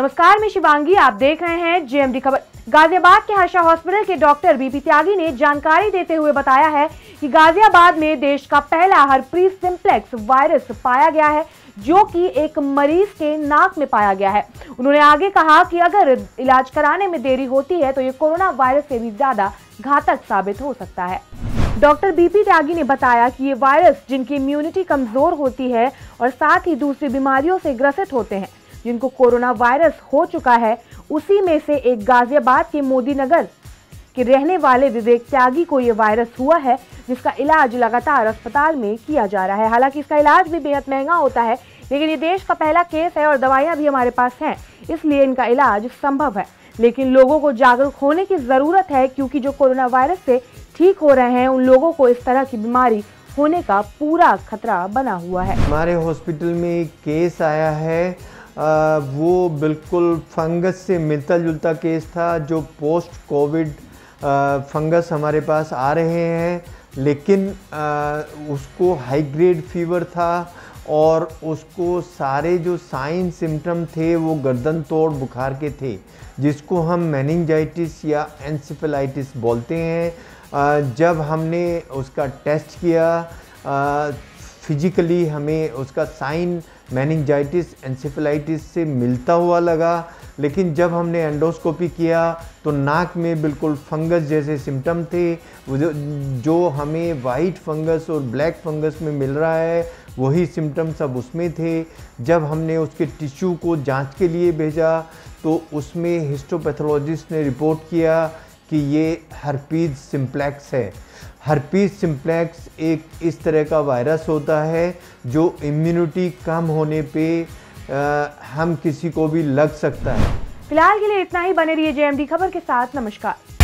नमस्कार, मैं शिवांगी, आप देख रहे हैं जेएमडी खबर। गाजियाबाद के हर्षा हॉस्पिटल के डॉक्टर बीपी त्यागी ने जानकारी देते हुए बताया है कि गाजियाबाद में देश का पहला हर्पीज़ सिंप्लेक्स वायरस पाया गया है, जो कि एक मरीज के नाक में पाया गया है। उन्होंने आगे कहा कि अगर इलाज कराने में देरी होती है तो ये कोरोना वायरस से भी ज्यादा घातक साबित हो सकता है। डॉक्टर बीपी त्यागी ने बताया कि ये वायरस, जिनकी इम्यूनिटी कमजोर होती है और साथ ही दूसरी बीमारियों से ग्रसित होते हैं, जिनको कोरोना वायरस हो चुका है, उसी में से एक गाजियाबाद के मोदीनगर के रहने वाले विवेक त्यागी को ये वायरस हुआ है, जिसका इलाज लगातार अस्पताल में किया जा रहा है। हालांकि इसका इलाज भी बेहद महंगा होता है, लेकिन ये देश का पहला केस है और दवाइयां भी हमारे पास हैं, इसलिए इनका इलाज संभव है। लेकिन लोगों को जागरूक होने की ज़रूरत है, क्योंकि जो कोरोना वायरस से ठीक हो रहे हैं उन लोगों को इस तरह की बीमारी होने का पूरा खतरा बना हुआ है। हमारे हॉस्पिटल में एक केस आया है, वो बिल्कुल फंगस से मिलता जुलता केस था। जो पोस्ट कोविड फंगस हमारे पास आ रहे हैं, लेकिन उसको हाई ग्रेड फीवर था और उसको सारे जो साइन सिम्टम थे वो गर्दन तोड़ बुखार के थे, जिसको हम मेनिनजाइटिस या एन्सेफलाइटिस बोलते हैं। जब हमने उसका टेस्ट किया, फिजिकली हमें उसका साइन मेनिनजाइटिस एन्सेफलाइटिस से मिलता हुआ लगा, लेकिन जब हमने एंडोस्कोपी किया तो नाक में बिल्कुल फंगस जैसे सिम्टम थे। जो हमें वाइट फंगस और ब्लैक फंगस में मिल रहा है वही सिम्टम सब उसमें थे। जब हमने उसके टिश्यू को जांच के लिए भेजा तो उसमें हिस्टोपैथोलॉजिस्ट ने रिपोर्ट किया कि ये हर्पीज़ सिंप्लेक्स है। हर्पीज़ सिंप्लेक्स एक इस तरह का वायरस होता है जो इम्यूनिटी कम होने पे हम किसी को भी लग सकता है। फिलहाल के लिए इतना ही, बने रहिए जेएमडी खबर के साथ। नमस्कार।